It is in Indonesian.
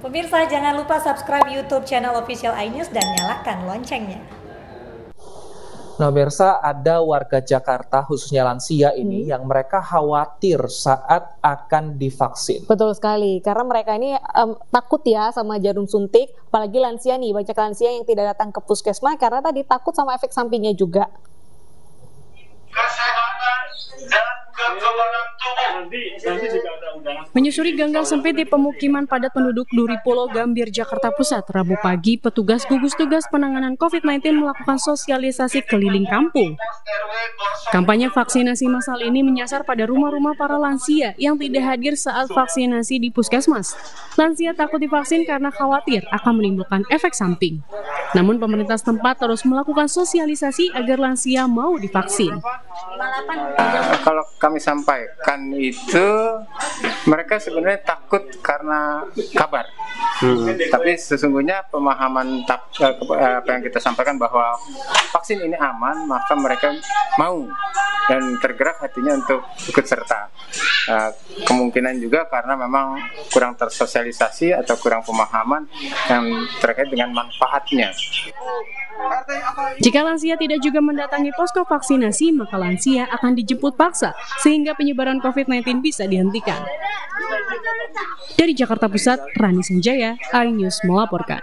Pemirsa, jangan lupa subscribe YouTube channel official iNews dan nyalakan loncengnya. Nah, Bersa, ada warga Jakarta khususnya lansia ini yang mereka khawatir saat akan divaksin. Betul sekali, karena mereka ini takut ya sama jarum suntik, apalagi lansia nih, banyak lansia yang tidak datang ke puskesmas karena tadi takut sama efek sampingnya juga. Kesehatan dan kekebalan tubuh. Nanti juga ada undangan. Menyusuri ganggang sempit di pemukiman padat penduduk Duri Pulau Gambir, Jakarta Pusat, Rabu pagi, petugas gugus tugas penanganan COVID-19 melakukan sosialisasi keliling kampung. Kampanye vaksinasi massal ini menyasar pada rumah-rumah para lansia yang tidak hadir saat vaksinasi di puskesmas. Lansia takut divaksin karena khawatir akan menimbulkan efek samping. Namun pemerintah setempat terus melakukan sosialisasi agar lansia mau divaksin. Kalau kami sampaikan itu, mereka sebenarnya takut karena kabar. Tapi sesungguhnya pemahaman apa yang kita sampaikan bahwa vaksin ini aman, maka mereka mau dan tergerak hatinya untuk ikut serta. Kemungkinan juga karena memang kurang tersosialisasi atau kurang pemahaman yang terkait dengan manfaatnya. Jika lansia tidak juga mendatangi posko vaksinasi, maka lansia akan dijemput paksa sehingga penyebaran COVID-19 bisa dihentikan. Dari Jakarta Pusat, Rani Sanjaya, iNews melaporkan.